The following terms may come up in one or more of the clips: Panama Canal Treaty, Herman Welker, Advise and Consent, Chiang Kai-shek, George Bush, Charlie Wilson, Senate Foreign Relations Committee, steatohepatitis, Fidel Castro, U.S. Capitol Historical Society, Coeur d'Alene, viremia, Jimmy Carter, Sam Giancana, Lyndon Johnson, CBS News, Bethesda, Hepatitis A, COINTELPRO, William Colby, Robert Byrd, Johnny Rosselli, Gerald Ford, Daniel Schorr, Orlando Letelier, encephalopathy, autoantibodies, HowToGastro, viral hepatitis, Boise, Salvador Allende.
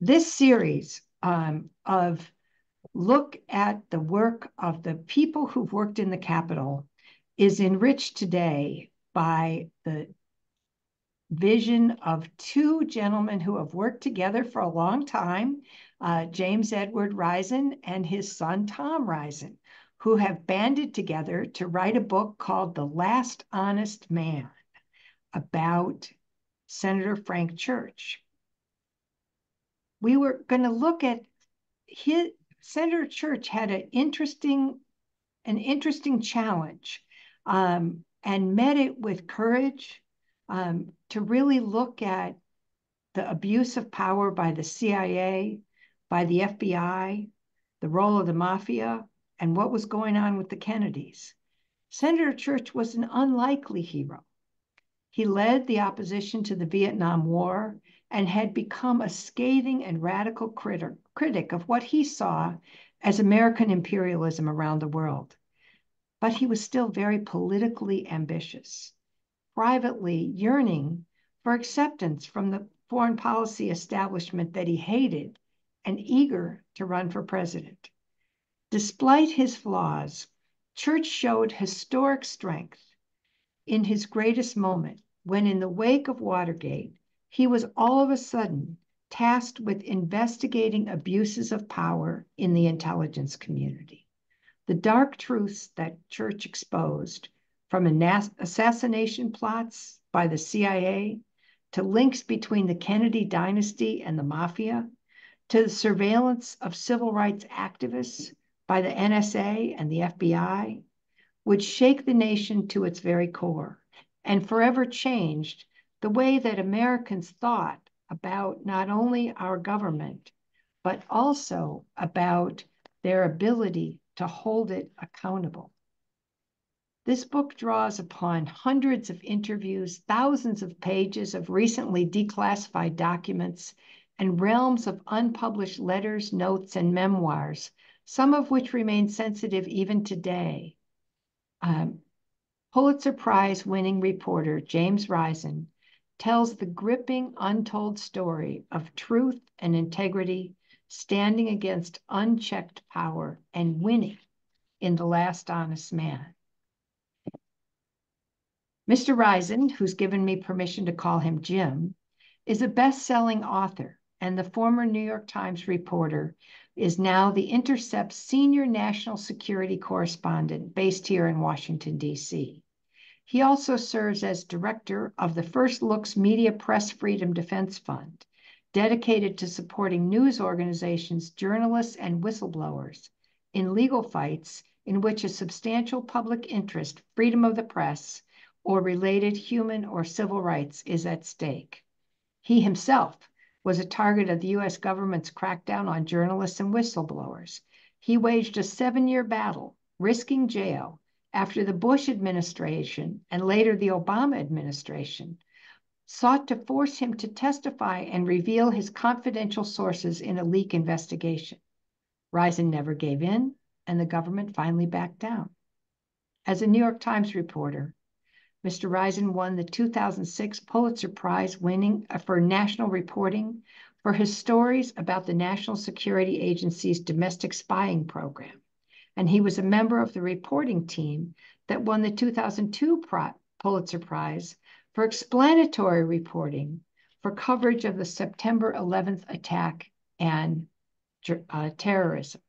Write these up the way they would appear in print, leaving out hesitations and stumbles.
This series of look at the work of the people who've worked in the Capitol is enriched today by the vision of two gentlemen who have worked together for a long time, James Edward Risen and his son, Tom Risen, who have banded together to write a book called The Last Honest Man about Senator Frank Church. We were going to look at his, Senator Church had an interesting challenge and met it with courage to really look at the abuse of power by the CIA, by the FBI, the role of the mafia, and what was going on with the Kennedys. Senator Church was an unlikely hero. He led the opposition to the Vietnam War and had become a scathing and radical critic of what he saw as American imperialism around the world. But he was still very politically ambitious, privately yearning for acceptance from the foreign policy establishment that he hated and eager to run for president. Despite his flaws, Church showed historic strength in his greatest moment, when in the wake of Watergate, he was all of a sudden tasked with investigating abuses of power in the intelligence community. The dark truths that Church exposed, from assassination plots by the CIA, to links between the Kennedy dynasty and the mafia, to the surveillance of civil rights activists by the NSA and the FBI, would shake the nation to its very core and forever changed the way that Americans thought about not only our government, but also about their ability to hold it accountable. This book draws upon hundreds of interviews, thousands of pages of recently declassified documents, and realms of unpublished letters, notes, and memoirs, some of which remain sensitive even today. Pulitzer Prize winning reporter James Risen tells the gripping, untold story of truth and integrity standing against unchecked power and winning in The Last Honest Man. Mr. Risen, who's given me permission to call him Jim, is a best-selling author, and the former New York Times reporter is now The Intercept's senior national security correspondent based here in Washington, D.C. He also serves as director of the First Look's Media Press Freedom Defense Fund, dedicated to supporting news organizations, journalists, and whistleblowers in legal fights in which a substantial public interest, freedom of the press, or related human or civil rights is at stake. He himself was a target of the U.S. government's crackdown on journalists and whistleblowers. He waged a 7-year battle, risking jail, after the Bush administration and later the Obama administration sought to force him to testify and reveal his confidential sources in a leak investigation. Risen never gave in, and the government finally backed down. As a New York Times reporter, Mr. Risen won the 2006 Pulitzer Prize for national reporting for his stories about the National Security Agency's domestic spying program. And he was a member of the reporting team that won the 2002 Pulitzer Prize for explanatory reporting for coverage of the September 11th attack and terrorism.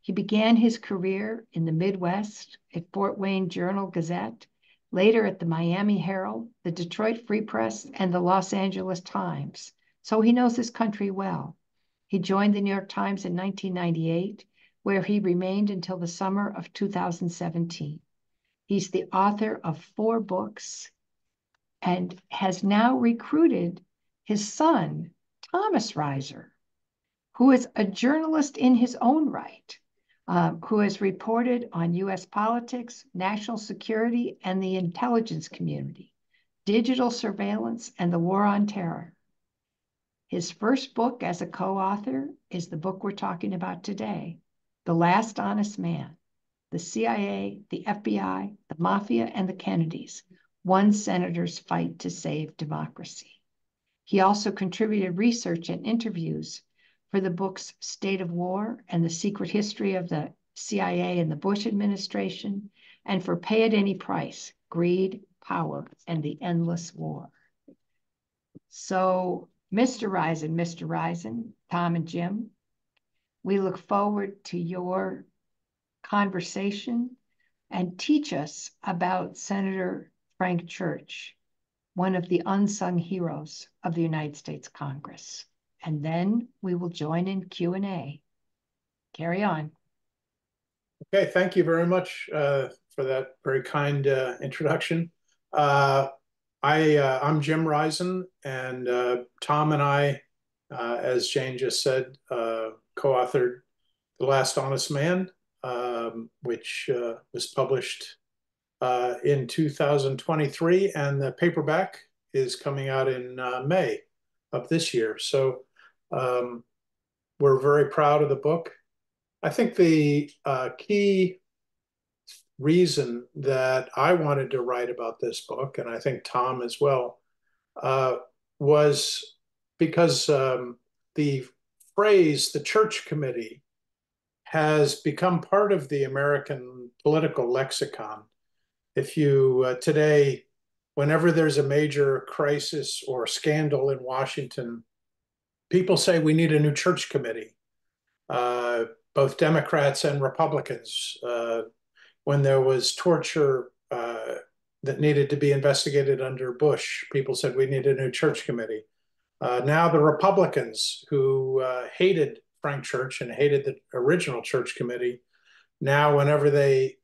He began his career in the Midwest at Fort Wayne Journal-Gazette, later at the Miami Herald, the Detroit Free Press, and the Los Angeles Times. So he knows his country well. He joined the New York Times in 1998, where he remained until the summer of 2017. He's the author of 4 books and has now recruited his son, Thomas Risen, who is a journalist in his own right, who has reported on U.S. politics, national security, and the intelligence community, digital surveillance, and the war on terror. His first book as a co-author is the book we're talking about today, The Last Honest Man, the CIA, the FBI, the Mafia, and the Kennedys, One Senator's Fight to Save Democracy. He also contributed research and interviews for the books State of War and the Secret History of the CIA and the Bush Administration, and for Pay at Any Price, Greed, Power, and the Endless War. So Mr. Risen, Tom and Jim, we look forward to your conversation and teach us about Senator Frank Church, one of the unsung heroes of the United States Congress. And then we will join in Q&A. Carry on. Okay, thank you very much for that very kind introduction. I'm Jim Risen, and Tom and I, as Jane just said, co-authored The Last Honest Man, which was published in 2023, and the paperback is coming out in May of this year. So we're very proud of the book. I think the key reason that I wanted to write about this book, and I think Tom as well, was because the phrase, the Church Committee, has become part of the American political lexicon. If you today, whenever there's a major crisis or scandal in Washington, people say we need a new Church Committee. Both Democrats and Republicans, when there was torture that needed to be investigated under Bush, people said we need a new Church Committee. Now the Republicans who hated Frank Church and hated the original Church Committee, now whenever they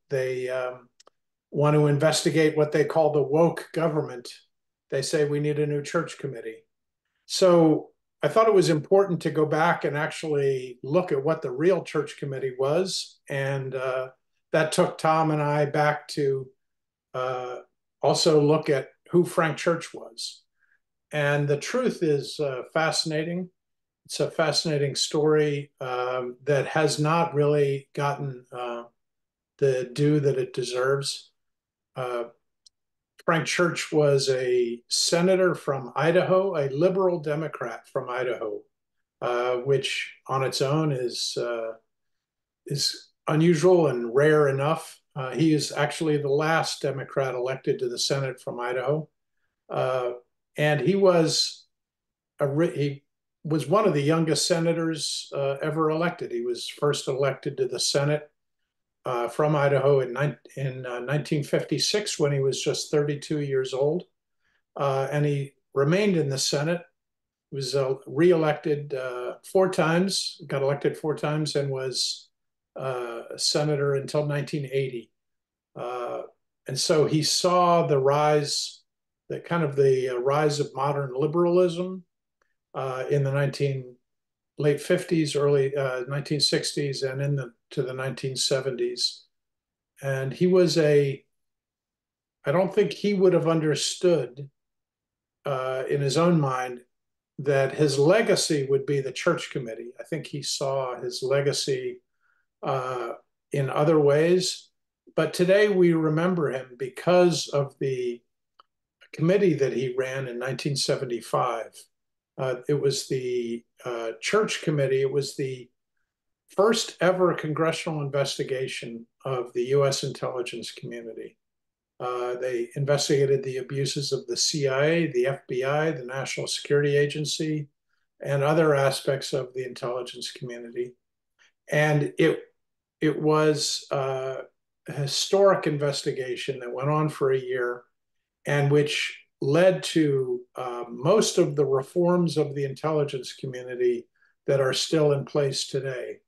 want to investigate what they call the woke government, they say we need a new Church Committee. So I thought it was important to go back and actually look at what the real Church Committee was. And that took Tom and I back to also look at who Frank Church was. And the truth is fascinating. It's a fascinating story that has not really gotten the due that it deserves. Frank Church was a senator from Idaho, a liberal Democrat from Idaho, which on its own is unusual and rare enough. He is actually the last Democrat elected to the Senate from Idaho, and he was one of the youngest senators ever elected. He was first elected to the Senate from Idaho in 1956 when he was just 32 years old. And he remained in the Senate, was reelected 4 times, got elected 4 times, and was a senator until 1980. And so he saw the rise, the rise of modern liberalism in the late 50s, early 1960s, and to the 1970s. And he was I don't think he would have understood in his own mind that his legacy would be the Church Committee. I think he saw his legacy in other ways. But today we remember him because of the committee that he ran in 1975. It was the Church Committee. It was the first ever congressional investigation of the U.S. intelligence community. They investigated the abuses of the CIA, the FBI, the National Security Agency, and other aspects of the intelligence community. And it was a historic investigation that went on for a year and which led to most of the reforms of the intelligence community that are still in place today.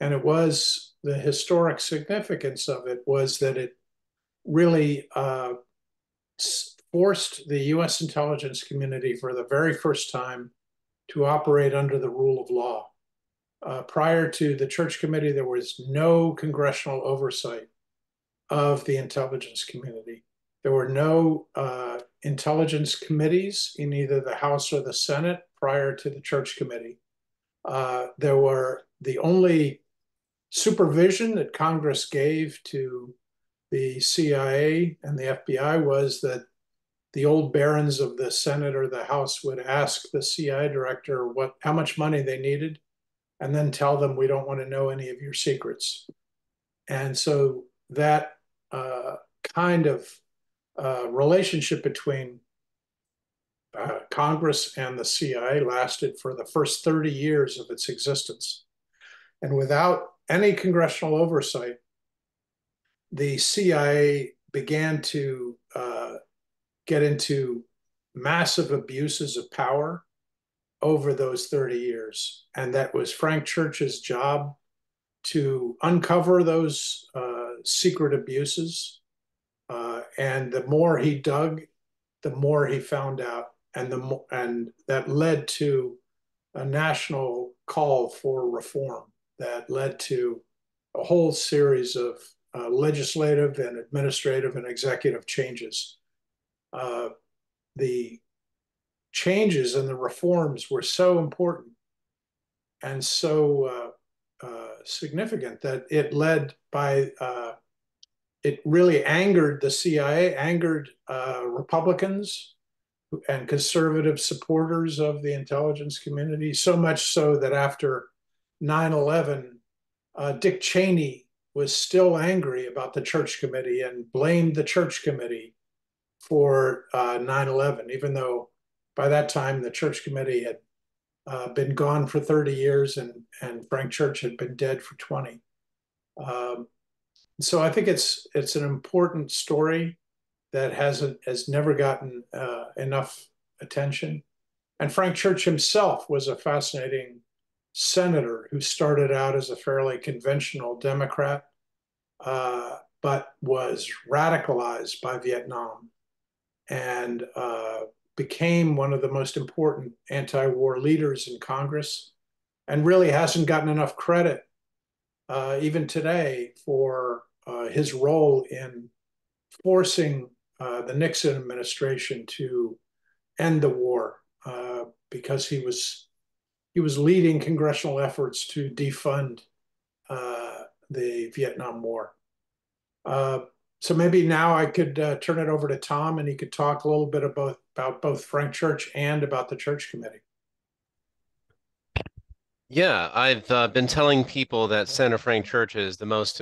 And it was the historic significance of it was that it really forced the U.S. intelligence community for the very first time to operate under the rule of law. Prior to the Church Committee, there was no congressional oversight of the intelligence community. There were no intelligence committees in either the House or the Senate prior to the Church Committee. The only supervision that Congress gave to the CIA and the FBI was that the old barons of the Senate or the House would ask the CIA director how much money they needed and then tell them we don't want to know any of your secrets. And so that kind of relationship between Congress and the CIA lasted for the first 30 years of its existence. And without any congressional oversight, the CIA began to get into massive abuses of power over those 30 years. And that was Frank Church's job to uncover those secret abuses. And the more he dug, the more he found out. And, that led to a national call for reform that led to a whole series of legislative and administrative and executive changes. The changes and the reforms were so important and so significant that it led by, it really angered the CIA, angered Republicans and conservative supporters of the intelligence community, so much so that after 9/11, Dick Cheney was still angry about the Church Committee and blamed the Church Committee for 9/11, even though by that time the Church Committee had been gone for 30 years and Frank Church had been dead for 20. So I think it's an important story that has never gotten enough attention. And Frank Church himself was a fascinating senator who started out as a fairly conventional Democrat, but was radicalized by Vietnam and became one of the most important anti-war leaders in Congress, and really hasn't gotten enough credit even today for his role in forcing the Nixon administration to end the war, because he was leading congressional efforts to defund the Vietnam War. So maybe now I could turn it over to Tom, and he could talk a little bit about both Frank Church and about the Church Committee. Yeah, I've been telling people that Senator Frank Church is the most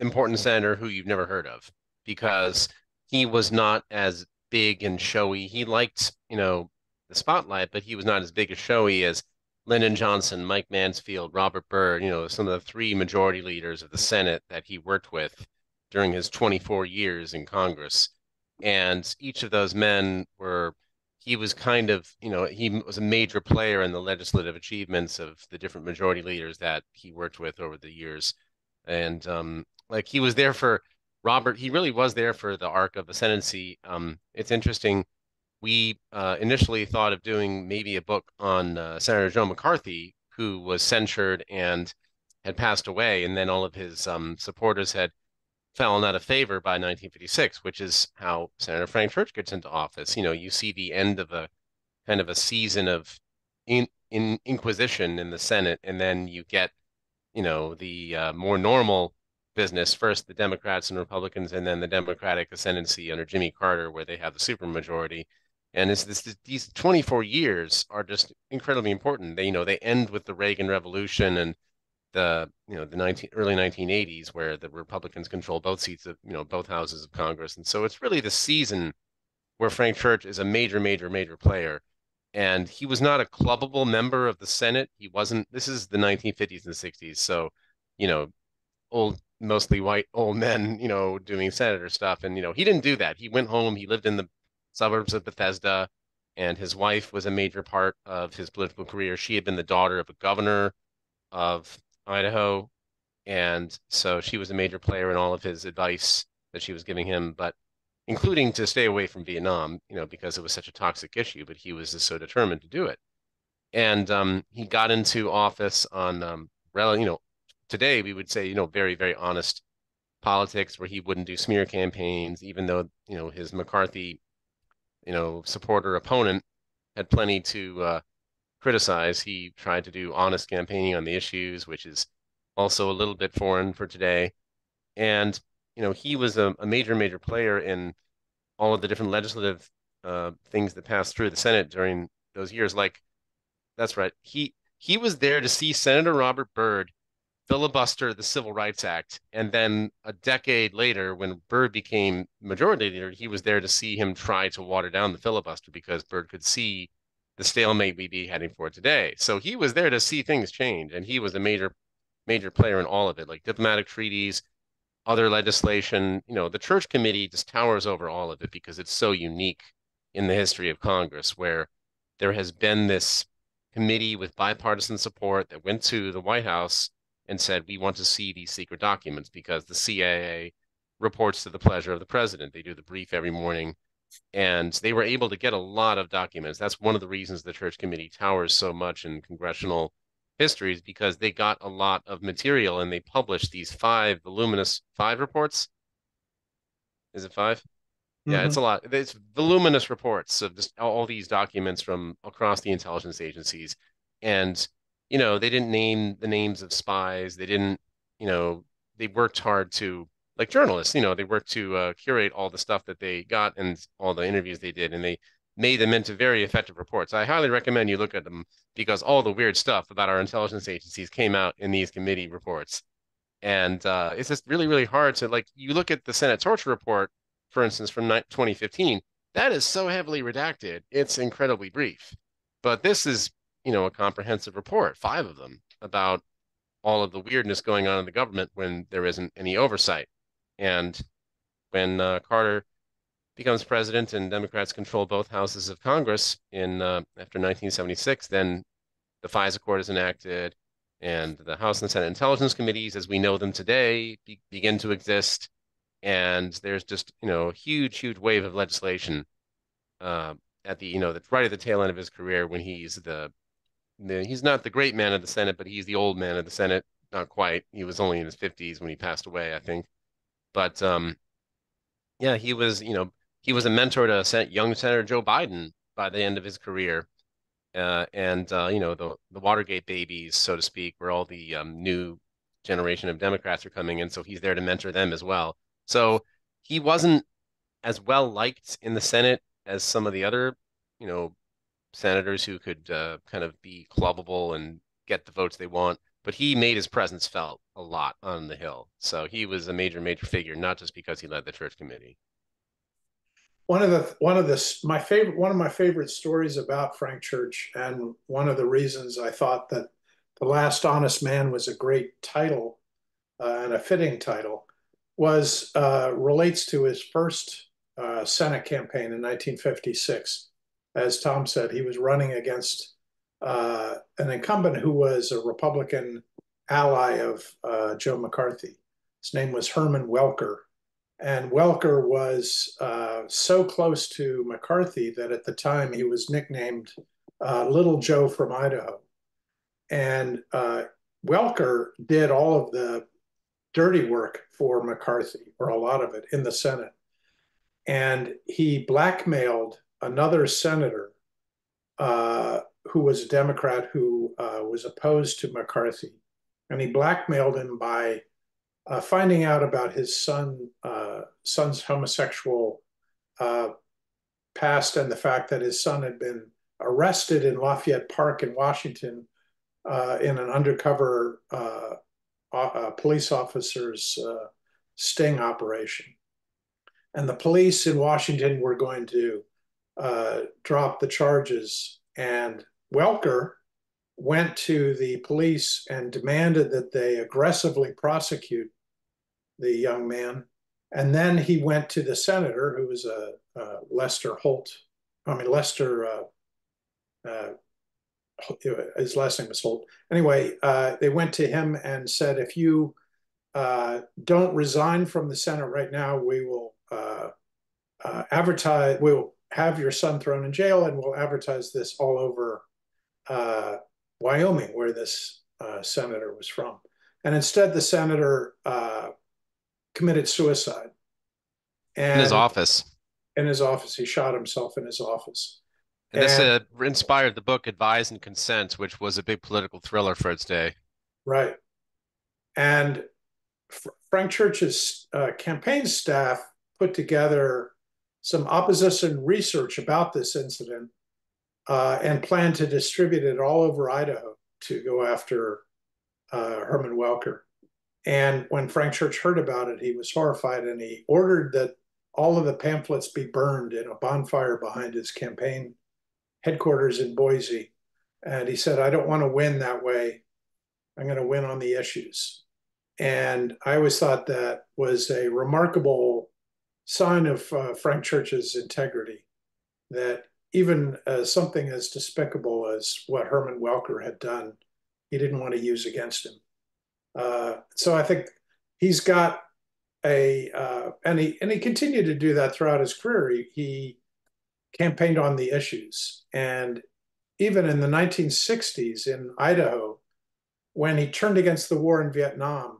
important senator who you've never heard of, because he was not as big and showy. He liked, you know, the spotlight, but he was not as big and showy as Lyndon Johnson, Mike Mansfield, Robert Byrd, you know, some of the three majority leaders of the Senate that he worked with during his 24 years in Congress. And each of those men were, he was kind of, you know, he was a major player in the legislative achievements of the different majority leaders that he worked with over the years. And like, he was there for Robert, he really was there for the arc of the Senate. It's interesting. We initially thought of doing maybe a book on Senator Joe McCarthy, who was censured and had passed away, and then all of his supporters had fallen out of favor by 1956, which is how Senator Frank Church gets into office. You know, you see the end of a kind of a season of inquisition in the Senate, and then you get, you know, the more normal business, first the Democrats and Republicans, and then the Democratic ascendancy under Jimmy Carter, where they have the supermajority. And it's these 24 years are just incredibly important. They, you know, they end with the Reagan Revolution and the, you know, the early 1980s, where the Republicans control both seats of, you know, both houses of Congress. And so it's really the season where Frank Church is a major, major, major player. And he was not a clubbable member of the Senate. He wasn't. This is the 1950s and 60s. So, you know, old, mostly white old men, you know, doing senator stuff. And, you know, he didn't do that. He went home. He lived in the suburbs of Bethesda, and his wife was a major part of his political career. She had been the daughter of a governor of Idaho, and so she was a major player in all of his advice that she was giving him, but including to stay away from Vietnam, you know, because it was such a toxic issue, but he was just so determined to do it. And he got into office on, you know, today we would say, you know, very, very honest politics, where he wouldn't do smear campaigns, even though, you know, his McCarthy, you know, supporter opponent had plenty to criticize. He tried to do honest campaigning on the issues, which is also a little bit foreign for today. And, you know, he was a major, major player in all of the different legislative things that passed through the Senate during those years. Like, that's right. He He was there to see Senator Robert Byrd filibuster the Civil Rights Act. And then a decade later, when Byrd became majority leader, he was there to see him try to water down the filibuster because Byrd could see the stalemate we'd be heading for today. So he was there to see things change, and he was a major player in all of it, like diplomatic treaties, other legislation. You know, the Church Committee just towers over all of it because it's so unique in the history of Congress, where there has been this committee with bipartisan support that went to the White House and said, we want to see these secret documents because the CIA reports to the pleasure of the president. They do the brief every morning, and they were able to get a lot of documents. That's one of the reasons the Church Committee towers so much in congressional histories, because they got a lot of material and they published these five voluminous reports. Is it five? Mm-hmm. Yeah, it's a lot. It's voluminous reports of just all these documents from across the intelligence agencies. And, you know, they didn't name the names of spies. They didn't, you know, they worked hard to, like journalists, you know, they worked to curate all the stuff that they got and all the interviews they did, and they made them into very effective reports. I highly recommend you look at them, because all the weird stuff about our intelligence agencies came out in these committee reports. And it's just really, really hard to, like, you look at the Senate torture report, for instance, from 2015, that is so heavily redacted. It's incredibly brief. But this is, you know, a comprehensive report, five of them, about all of the weirdness going on in the government when there isn't any oversight. And when Carter becomes president and Democrats control both houses of Congress in after 1976, then the FISA court is enacted, and the House and Senate Intelligence Committees, as we know them today, begin to exist. And there's just, you know, a huge, huge wave of legislation at the, you know, right at the tail end of his career, when he's he's not the great man of the Senate, but he's the old man of the Senate. Not quite. He was only in his 50s when he passed away, I think. But yeah, he was, you know, he was a mentor to young Senator Joe Biden by the end of his career. You know, the Watergate babies, so to speak, where all the new generation of Democrats are coming in. So he's there to mentor them as well. So he wasn't as well liked in the Senate as some of the other, you know, senators who could kind of be clubbable and get the votes they want. But he made his presence felt a lot on the Hill. So he was a major, major figure, not just because he led the Church Committee. One of my favorite stories about Frank Church, and one of the reasons I thought that The Last Honest Man was a great title and a fitting title, was relates to his first Senate campaign in 1956. As Tom said, he was running against an incumbent who was a Republican ally of Joe McCarthy. His name was Herman Welker. And Welker was so close to McCarthy that at the time he was nicknamed Little Joe from Idaho. And Welker did all of the dirty work for McCarthy, or a lot of it, in the Senate. And he blackmailed another senator who was a Democrat who was opposed to McCarthy. And he blackmailed him by finding out about his son's homosexual past, and the fact that his son had been arrested in Lafayette Park in Washington in an undercover police officer's sting operation. And the police in Washington were going to drop the charges. And Welker went to the police and demanded that they aggressively prosecute the young man. And then he went to the senator, who was his last name was Holt. Anyway, they went to him and said, if you don't resign from the Senate right now, we will we'll have your son thrown in jail, and we'll advertise this all over Wyoming, where this senator was from. And instead, the senator committed suicide. And in his office. He shot himself in his office. And this inspired the book Advise and Consent, which was a big political thriller for its day. Right. And Frank Church's campaign staff put together some opposition research about this incident and planned to distribute it all over Idaho to go after Herman Welker. And when Frank Church heard about it, he was horrified, and he ordered that all of the pamphlets be burned in a bonfire behind his campaign headquarters in Boise. And he said, I don't want to win that way. I'm going to win on the issues. And I always thought that was a remarkable sign of Frank Church's integrity, that even something as despicable as what Herman Welker had done, he didn't want to use against him. So I think he's got a, and he continued to do that throughout his career. He campaigned on the issues. And even in the 1960s in Idaho, when he turned against the war in Vietnam,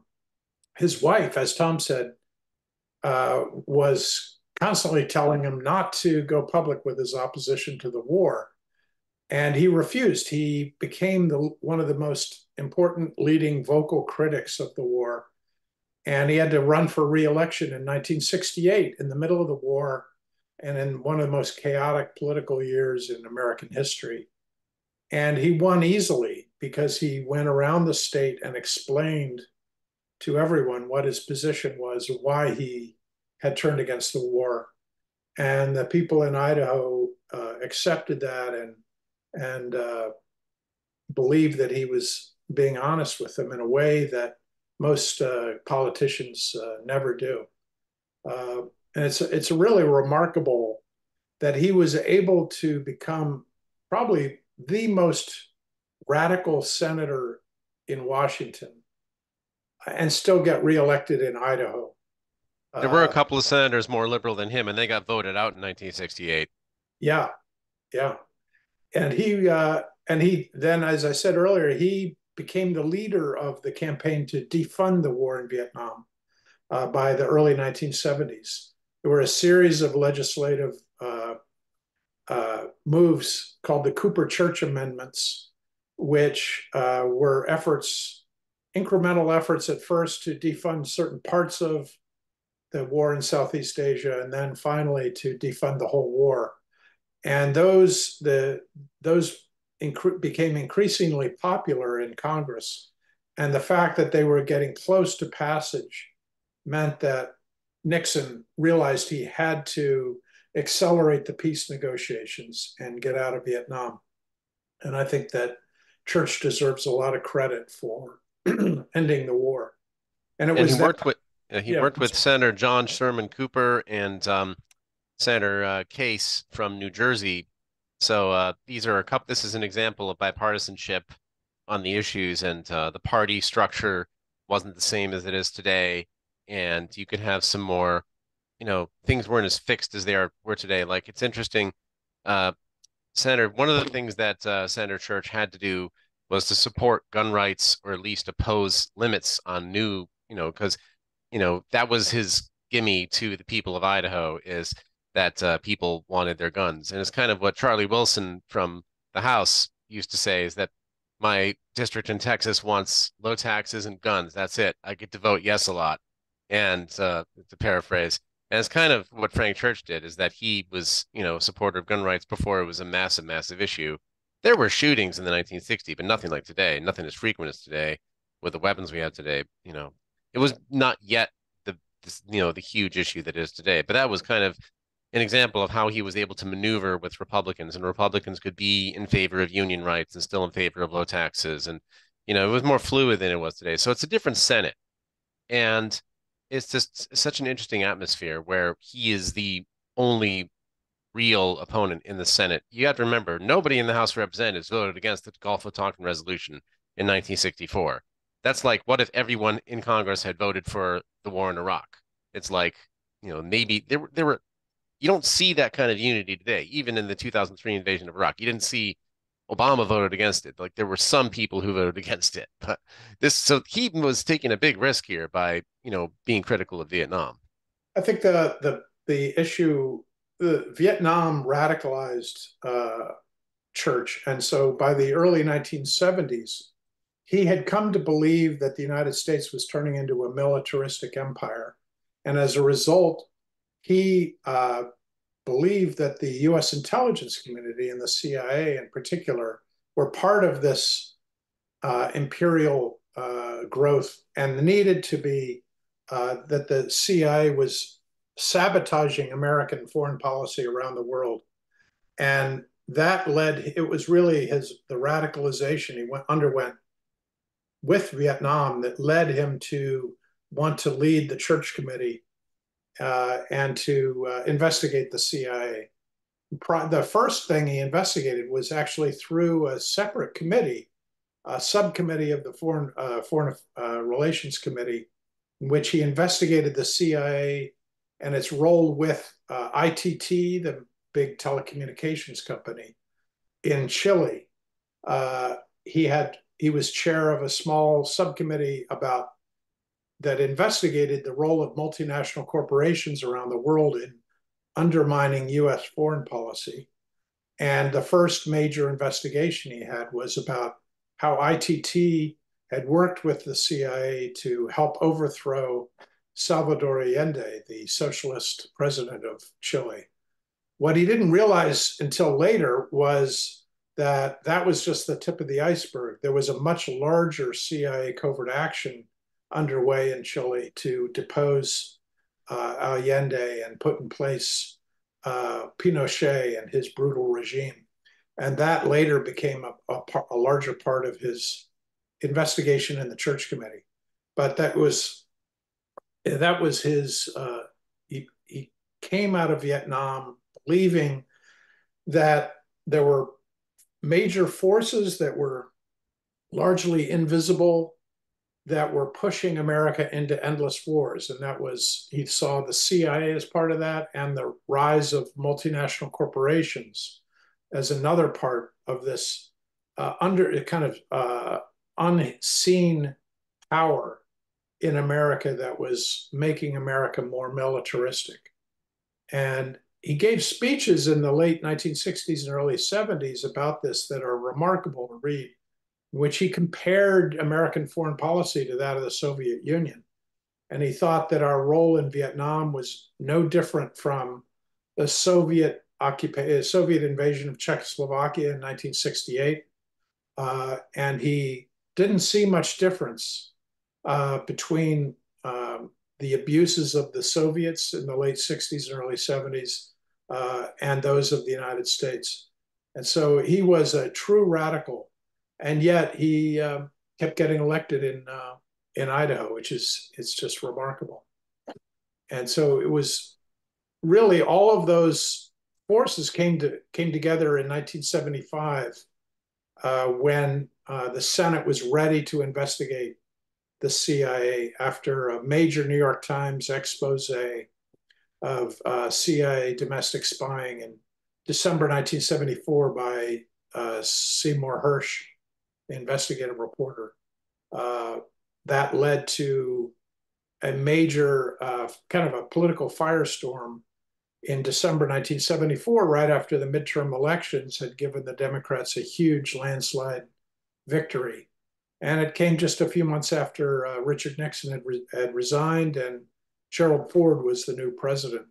his wife, as Tom said, was constantly telling him not to go public with his opposition to the war. And he refused. He became one of the most important leading vocal critics of the war. And he had to run for re-election in 1968 in the middle of the war and in one of the most chaotic political years in American history. And he won easily because he went around the state and explained to everyone what his position was, why he had turned against the war. And the people in Idaho accepted that and believed that he was being honest with them in a way that most politicians never do. And it's really remarkable that he was able to become probably the most radical senator in Washington and still get reelected in Idaho. There were a couple of senators more liberal than him, and they got voted out in 1968. Yeah, yeah. And he then, as I said earlier, he became the leader of the campaign to defund the war in Vietnam by the early 1970s. There were a series of legislative moves called the Cooper Church Amendments, which were efforts, incremental efforts at first to defund certain parts of the war in Southeast Asia, and then finally to defund the whole war. And those became increasingly popular in Congress. And the fact that they were getting close to passage meant that Nixon realized he had to accelerate the peace negotiations and get out of Vietnam. And I think that Church deserves a lot of credit for ending the war. And he worked with Senator John Sherman Cooper and Senator Case from New Jersey. So these are a couple. This is an example of bipartisanship on the issues, and the party structure wasn't the same as it is today. And you could have some more, you know, things weren't as fixed as they were today. Like, it's interesting, Senator. One of the things that Senator Church had to do was to support gun rights, or at least oppose limits on new, you know, because, you know, that was his gimme to the people of Idaho, is that people wanted their guns. And it's kind of what Charlie Wilson from the House used to say, is that my district in Texas wants low taxes and guns. That's it. I get to vote yes a lot. And to paraphrase, and it's kind of what Frank Church did, is that he was, you know, a supporter of gun rights before it was a massive, massive issue. There were shootings in the 1960s, but nothing like today, nothing as frequent as today with the weapons we have today. You know, it was not yet the huge issue that is today, but that was kind of an example of how he was able to maneuver with Republicans, and Republicans could be in favor of union rights and still in favor of low taxes. And, you know, it was more fluid than it was today. So it's a different Senate. And it's just such an interesting atmosphere where he is the only real opponent in the Senate. You have to remember, nobody in the House of Representatives voted against the Gulf of Tonkin resolution in 1964. That's like, what if everyone in Congress had voted for the war in Iraq? It's like, you know, maybe there were you don't see that kind of unity today. Even in the 2003 invasion of Iraq, you didn't see Obama voted against it. Like, there were some people who voted against it, but this, so he was taking a big risk here by, you know, being critical of Vietnam. I think the issue, the Vietnam radicalized Church. And so by the early 1970s, he had come to believe that the United States was turning into a militaristic empire. And as a result, he believed that the U.S. intelligence community and the CIA in particular were part of this imperial growth, and needed to be that the CIA was sabotaging American foreign policy around the world. And that led, it was really the radicalization he underwent with Vietnam that led him to want to lead the Church Committee and to investigate the CIA. The first thing he investigated was actually through a separate committee, a subcommittee of the Foreign Relations Committee, in which he investigated the CIA and its role with ITT, the big telecommunications company in Chile. He was chair of a small subcommittee that investigated the role of multinational corporations around the world in undermining U.S. foreign policy. And the first major investigation he had was about how ITT had worked with the CIA to help overthrow Salvador Allende, the socialist president of Chile. What he didn't realize until later was that that was just the tip of the iceberg. There was a much larger CIA covert action underway in Chile to depose Allende and put in place Pinochet and his brutal regime. And that later became a larger part of his investigation in the Church Committee. But that was his, he came out of Vietnam believing that there were major forces that were largely invisible that were pushing America into endless wars. And that was, he saw the CIA as part of that, and the rise of multinational corporations as another part of this unseen power in America that was making America more militaristic. And he gave speeches in the late 1960s and early 70s about this that are remarkable to read, in which he compared American foreign policy to that of the Soviet Union. And he thought that our role in Vietnam was no different from the Soviet invasion of Czechoslovakia in 1968. And he didn't see much difference between the abuses of the Soviets in the late 60s and early 70s and those of the United States. And so he was a true radical, and yet he kept getting elected in Idaho, which is, it's just remarkable. And so it was really all of those forces came together in 1975 when the Senate was ready to investigate the CIA after a major New York Times expose of CIA domestic spying in December 1974 by Seymour Hersh, the investigative reporter. That led to a major kind of a political firestorm in December 1974, right after the midterm elections had given the Democrats a huge landslide victory. And it came just a few months after Richard Nixon had resigned and Gerald Ford was the new president.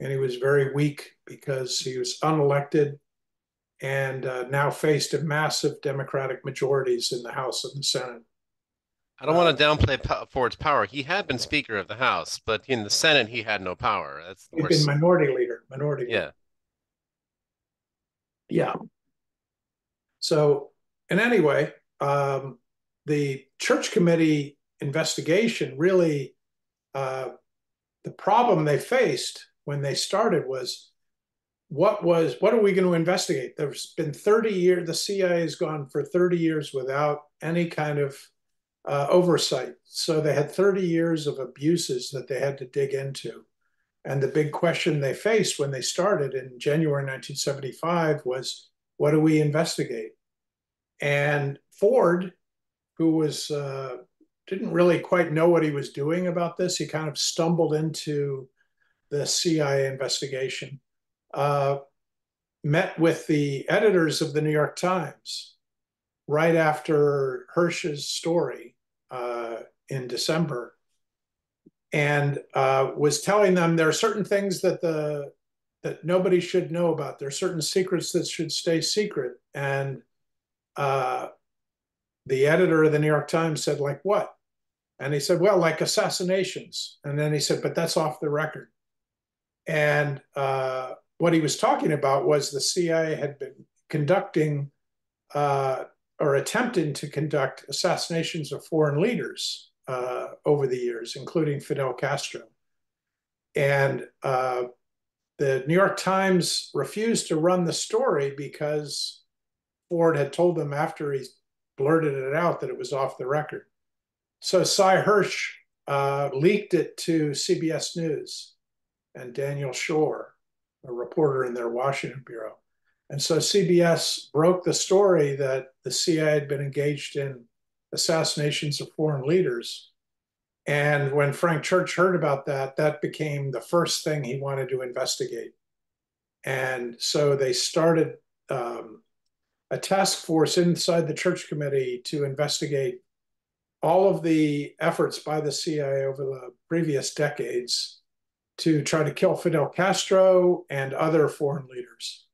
And he was very weak because he was unelected and now faced a massive Democratic majorities in the House and the Senate. I don't want to downplay Ford's power. He had been Speaker of the House, but in the Senate, he had no power. That's the worst. He'd been minority leader. Yeah. So, and anyway, the Church Committee investigation really, the problem they faced when they started was, what are we going to investigate? There's been 30 years, the CIA has gone for 30 years without any kind of oversight. So they had 30 years of abuses that they had to dig into. And the big question they faced when they started in January 1975 was, what do we investigate? And Ford, who was didn't really quite know what he was doing about this, he kind of stumbled into the CIA investigation, met with the editors of the New York Times right after Hersh's story in December, and was telling them there are certain things that nobody should know about. There are certain secrets that should stay secret, and the editor of the New York Times said, like what? And he said, well, like assassinations. And then he said, but that's off the record. And what he was talking about was the CIA had been conducting or attempting to conduct assassinations of foreign leaders over the years, including Fidel Castro. And the New York Times refused to run the story because Ford had told them after he blurted it out that it was off the record. So Cy Hirsch leaked it to CBS News and Daniel Schorr, a reporter in their Washington bureau. And so CBS broke the story that the CIA had been engaged in assassinations of foreign leaders. And when Frank Church heard about that, that became the first thing he wanted to investigate. And so they started a task force inside the Church Committee to investigate all of the efforts by the CIA over the previous decades to try to kill Fidel Castro and other foreign leaders.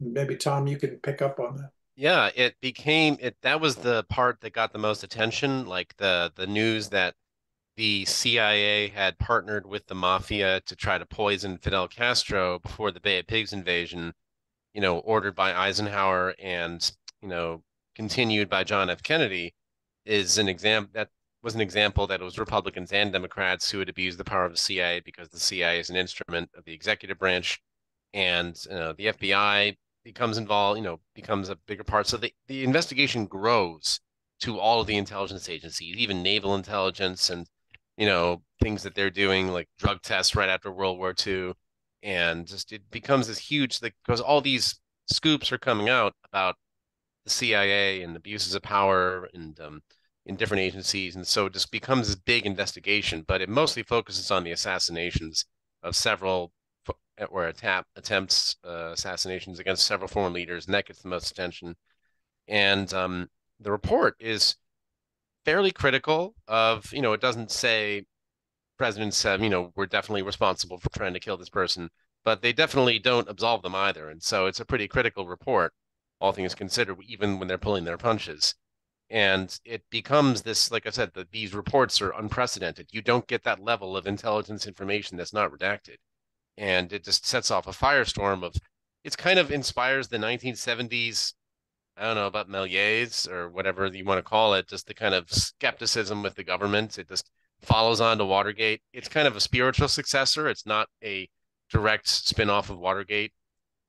Maybe, Tom, you can pick up on that. Yeah, it became, that was the part that got the most attention, like the news that the CIA had partnered with the mafia to try to poison Fidel Castro before the Bay of Pigs invasion, you know, ordered by Eisenhower and, you know, continued by John F. Kennedy, is an example. That was an example that it was Republicans and Democrats who had abused the power of the CIA, because the CIA is an instrument of the executive branch, and the FBI becomes involved, becomes a bigger part. So the investigation grows to all of the intelligence agencies, even naval intelligence, and things that they're doing, like drug tests right after World War II, and just it becomes this huge, because all these scoops are coming out about the CIA and abuses of power and in different agencies, and so it just becomes this big investigation. But it mostly focuses on the assassinations of several, or attempts assassinations against several foreign leaders, and that gets the most attention. And the report is fairly critical of, it doesn't say president said, we're definitely responsible for trying to kill this person, but they definitely don't absolve them either. And so it's a pretty critical report, all things considered, even when they're pulling their punches. And it becomes this, like I said, that these reports are unprecedented. You don't get that level of intelligence information that's not redacted. And it just sets off a firestorm of, it's kind of inspires the 1970s, I don't know about Melies or whatever you want to call it, just the kind of skepticism with the government. It just follows on to Watergate. It's kind of a spiritual successor. It's not a direct spin-off of Watergate.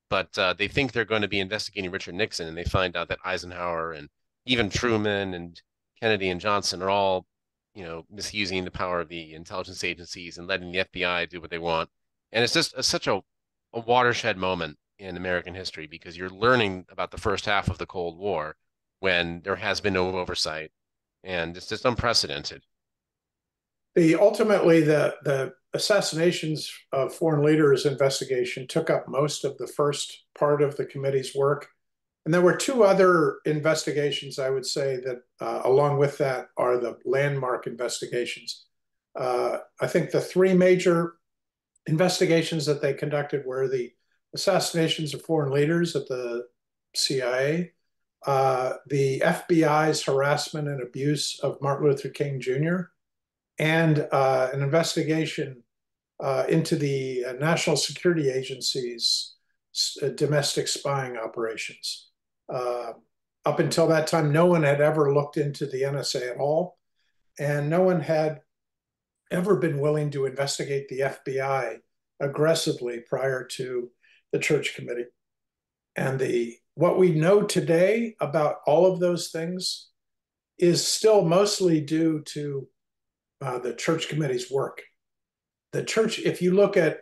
But they think they're going to be investigating Richard Nixon, and they find out that Eisenhower and even Truman and Kennedy and Johnson are all, misusing the power of the intelligence agencies and letting the FBI do what they want. And it's just such a watershed moment in American history, because you're learning about the first half of the Cold War when there has been no oversight, and it's just unprecedented. Ultimately, the assassinations of foreign leaders investigation took up most of the first part of the committee's work. And there were two other investigations, I would say, that along with that are the landmark investigations. I think the three major investigations that they conducted were the assassinations of foreign leaders at the CIA, the FBI's harassment and abuse of Martin Luther King Jr., and an investigation into the National Security Agency's domestic spying operations. Up until that time, no one had ever looked into the NSA at all, and no one had ever been willing to investigate the FBI aggressively prior to the Church Committee. And what we know today about all of those things is still mostly due to the Church Committee's work. The Church, if you look at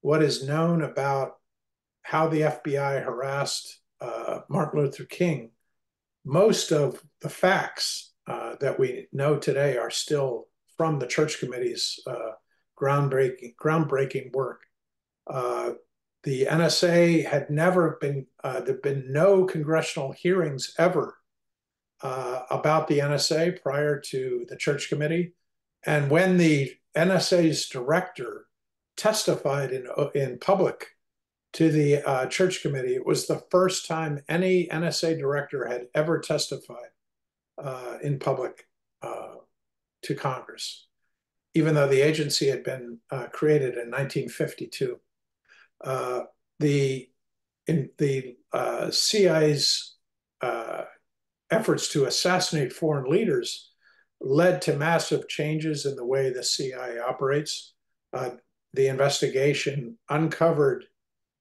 what is known about how the FBI harassed Martin Luther King, most of the facts that we know today are still from the Church Committee's groundbreaking work. The NSA had never been, there'd been no congressional hearings ever about the NSA prior to the Church Committee. And when the NSA's director testified in public to the Church Committee, it was the first time any NSA director had ever testified in public to Congress, even though the agency had been created in 1952. The CIA's efforts to assassinate foreign leaders led to massive changes in the way the CIA operates. The investigation uncovered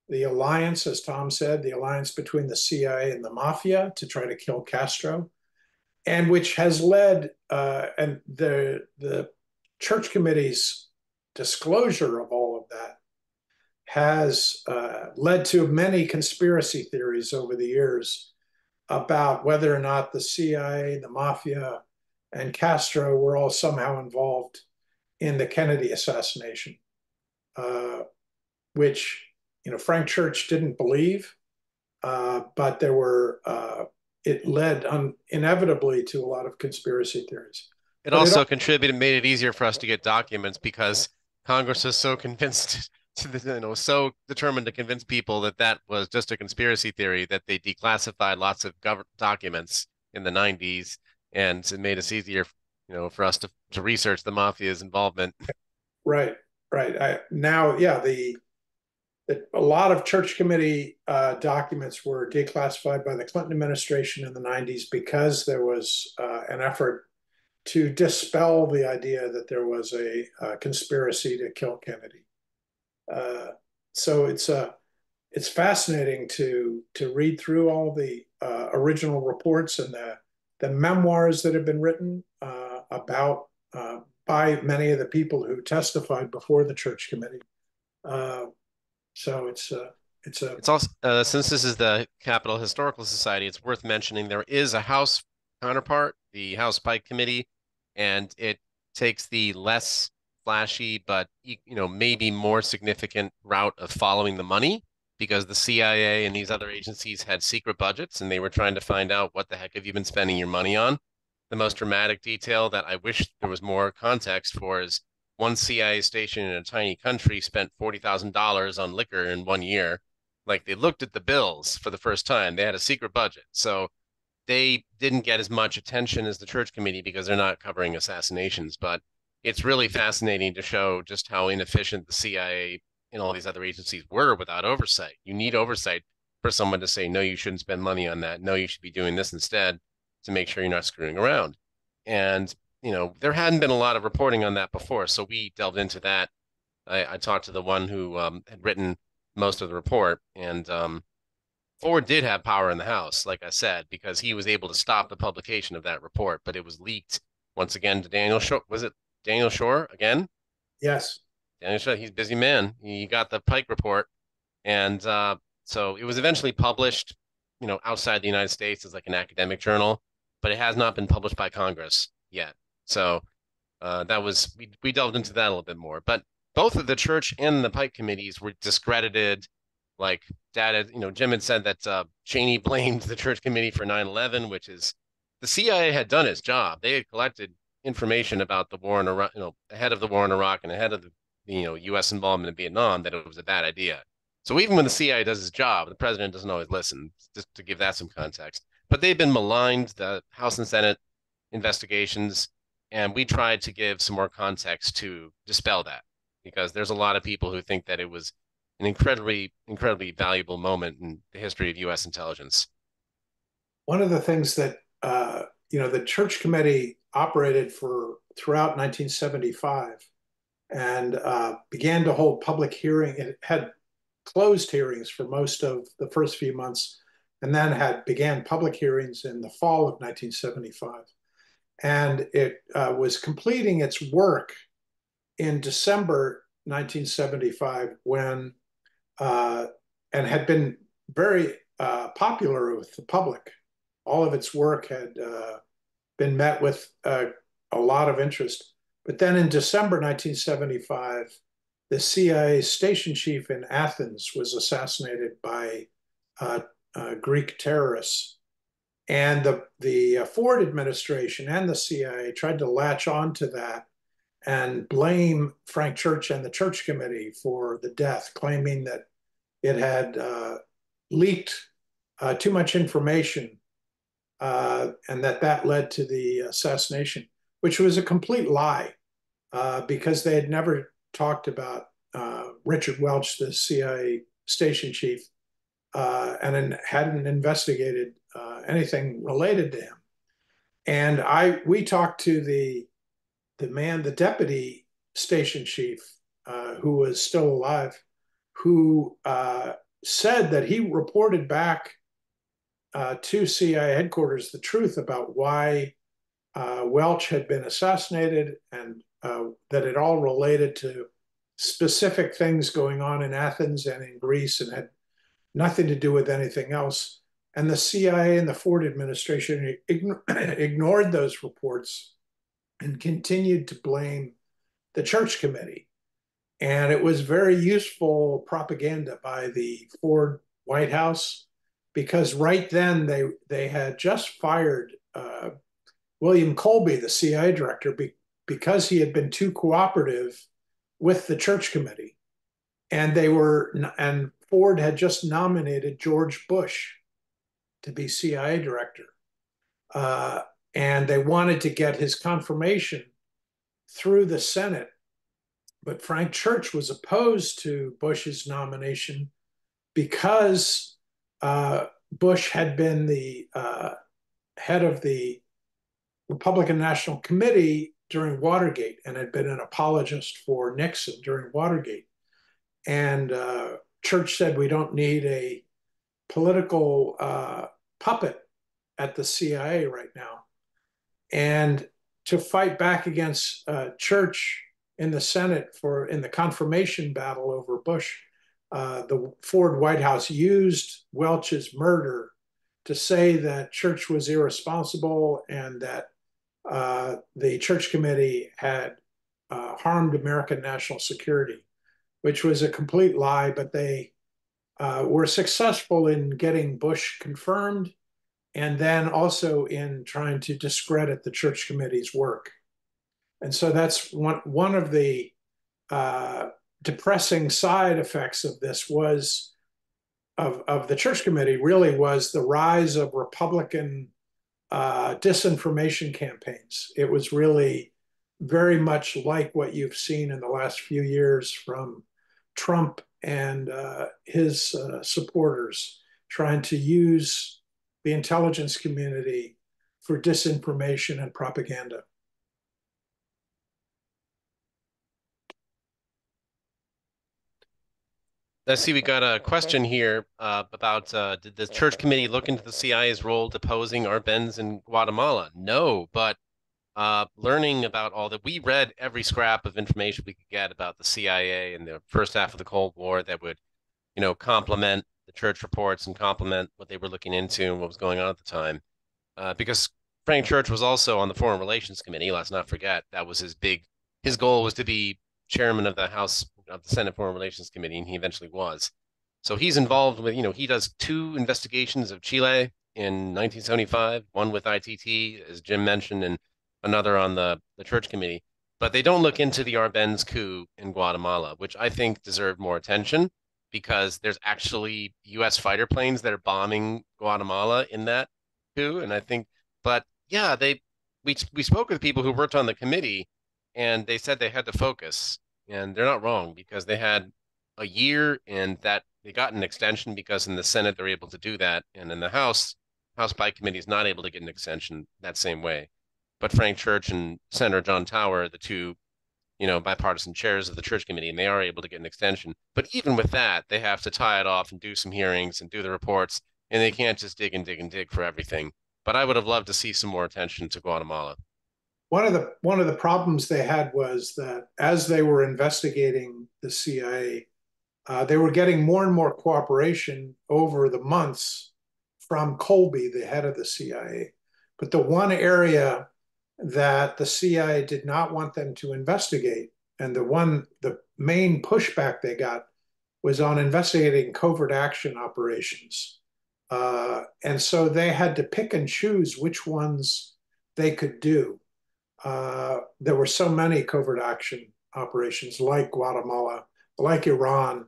the alliance, as Tom said, the alliance between the CIA and the mafia to try to kill Castro, and which has led, and the Church Committee's disclosure of all of that has led to many conspiracy theories over the years about whether or not the CIA, the mafia, and Castro were all somehow involved in the Kennedy assassination, which, you know, Frank Church didn't believe, but there were, it led inevitably to a lot of conspiracy theories. It also contributed, made it easier for us to get documents because Congress is so convinced, you know, so determined to convince people that that was just a conspiracy theory that they declassified lots of documents in the 90s. And it made us easier, you know, for us to research the mafia's involvement. Right, right. Now, yeah, a lot of Church Committee documents were declassified by the Clinton administration in the 90s because there was an effort to dispel the idea that there was a conspiracy to kill Kennedy. So it's fascinating to read through all the original reports and the memoirs that have been written about by many of the people who testified before the Church Committee. So it's also since this is the Capitol Historical Society, it's worth mentioning there is a House counterpart, the House Pike Committee, and it takes the less flashy but, you know, maybe more significant route of following the money, because the CIA and these other agencies had secret budgets and they were trying to find out what the heck have you been spending your money on. The most dramatic detail that I wish there was more context for is one CIA station in a tiny country spent $40,000 on liquor in 1 year. Like, they looked at the bills for the first time. They had a secret budget. So they didn't get as much attention as the Church Committee because they're not covering assassinations. But it's really fascinating to show just how inefficient the CIA and all these other agencies were without oversight. You need oversight for someone to say, no, you shouldn't spend money on that. No, you should be doing this instead, to make sure you're not screwing around. And, you know, there hadn't been a lot of reporting on that before. So we delved into that. I talked to the one who had written most of the report, and Ford did have power in the House, like I said, because he was able to stop the publication of that report, but it was leaked once again to Daniel Schorr. Was it Daniel Schorr again? Yes. He's a busy man. He got the Pike report. And so it was eventually published, you know, outside the United States as like an academic journal, but it has not been published by Congress yet. So that was, we delved into that a little bit more. But both of the Church and the Pike committees were discredited. Like, data, you know, Jim had said that Cheney blamed the Church Committee for 9/11, which is, the CIA had done its job. They had collected information about the war in Iraq, you know, ahead of the war in Iraq and ahead of the, you know, U.S. involvement in Vietnam, that it was a bad idea. So even when the CIA does its job, the president doesn't always listen, just to give that some context. But they've been maligned, the House and Senate investigations, and we tried to give some more context to dispel that, because there's a lot of people who think that it was an incredibly valuable moment in the history of U.S. intelligence. One of the things that, you know, the Church Committee operated for throughout 1975, and began to hold public hearings. It had closed hearings for most of the first few months, and then began public hearings in the fall of 1975. And it was completing its work in December 1975 when, and had been very popular with the public. All of its work had been met with a lot of interest. But then in December 1975, the CIA station chief in Athens was assassinated by Greek terrorists. And the Ford administration and the CIA tried to latch on to that and blame Frank Church and the Church Committee for the death, claiming that it had leaked too much information and that led to the assassination, which was a complete lie because they had never talked about Richard Welch, the CIA station chief, and hadn't investigated anything related to him. And we talked to the deputy station chief, who was still alive, who said that he reported back to CIA headquarters the truth about why Welch had been assassinated, and that it all related to specific things going on in Athens and in Greece and had nothing to do with anything else. And the CIA and the Ford administration ignored those reports and continued to blame the Church Committee. And it was very useful propaganda by the Ford White House, because right then they had just fired William Colby, the CIA director, because he had been too cooperative with the Church Committee. And Ford had just nominated George Bush to be CIA director. And they wanted to get his confirmation through the Senate. But Frank Church was opposed to Bush's nomination because Bush had been the head of the Republican National Committee during Watergate and had been an apologist for Nixon during Watergate. And Church said, we don't need a political puppet at the CIA right now. And to fight back against Church in the Senate in the confirmation battle over Bush, the Ford White House used Welch's murder to say that Church was irresponsible and that the Church Committee had harmed American national security, which was a complete lie, but they were successful in getting Bush confirmed and then also in trying to discredit the Church Committee's work. And so that's one of the depressing side effects of this of the Church Committee really was the rise of Republican disinformation campaigns. It was really very much like what you've seen in the last few years from Trump and his supporters trying to use the intelligence community for disinformation and propaganda. I see we got a question here about did the Church Committee look into the CIA's role deposing our Benz in Guatemala? No, but learning about all that, we read every scrap of information we could get about the CIA in the first half of the Cold War that would, you know, complement the Church reports and complement what they were looking into and what was going on at the time. Because Frank Church was also on the Foreign Relations Committee. Let's not forget that was his goal was to be chairman of the House of the Senate Foreign Relations Committee, and he eventually was. So he's involved with, you know, he does two investigations of Chile in 1975, one with ITT, as Jim mentioned, and another on the Church Committee. But they don't look into the Arbenz coup in Guatemala, which I think deserved more attention, because there's actually U.S. fighter planes that are bombing Guatemala in that coup. And I think, but yeah, we spoke with people who worked on the committee, and they said they had to focus. And they're not wrong, because they had a year, and that they got an extension because in the Senate they're able to do that. And in the House by Committee is not able to get an extension that same way. But Frank Church and Senator John Tower, the two, you know, bipartisan chairs of the Church Committee, and they are able to get an extension. But even with that, they have to tie it off and do some hearings and do the reports, and they can't just dig and dig and dig for everything. But I would have loved to see some more attention to Guatemala. One of the problems they had was that as they were investigating the CIA, they were getting more and more cooperation over the months from Colby, the head of the CIA. But the one area that the CIA did not want them to investigate, and the main pushback they got, was on investigating covert action operations. And so they had to pick and choose which ones they could do. There were so many covert action operations like Guatemala, like Iran.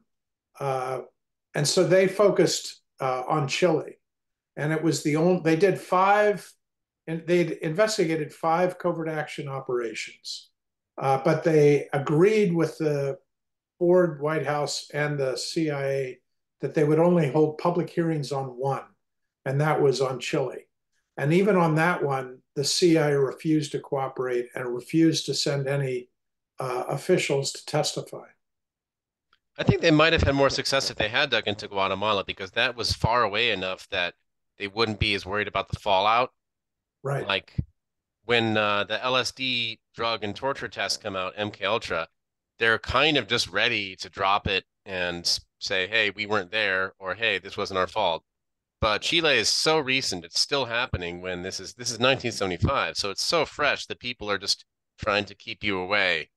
And so they focused on Chile. And it was the only, they did five, and they'd investigated five covert action operations, but they agreed with the Ford White House and the CIA that they would only hold public hearings on one, and that was on Chile. And even on that one, the CIA refused to cooperate and refused to send any officials to testify. I think they might have had more success if they had dug into Guatemala, because that was far away enough that they wouldn't be as worried about the fallout. Right. Like when the LSD drug and torture tests come out, MKUltra, they're kind of just ready to drop it and say, hey, we weren't there, or hey, this wasn't our fault. But Chile is so recent, it's still happening when this is 1975. So it's so fresh that people are just trying to keep you away.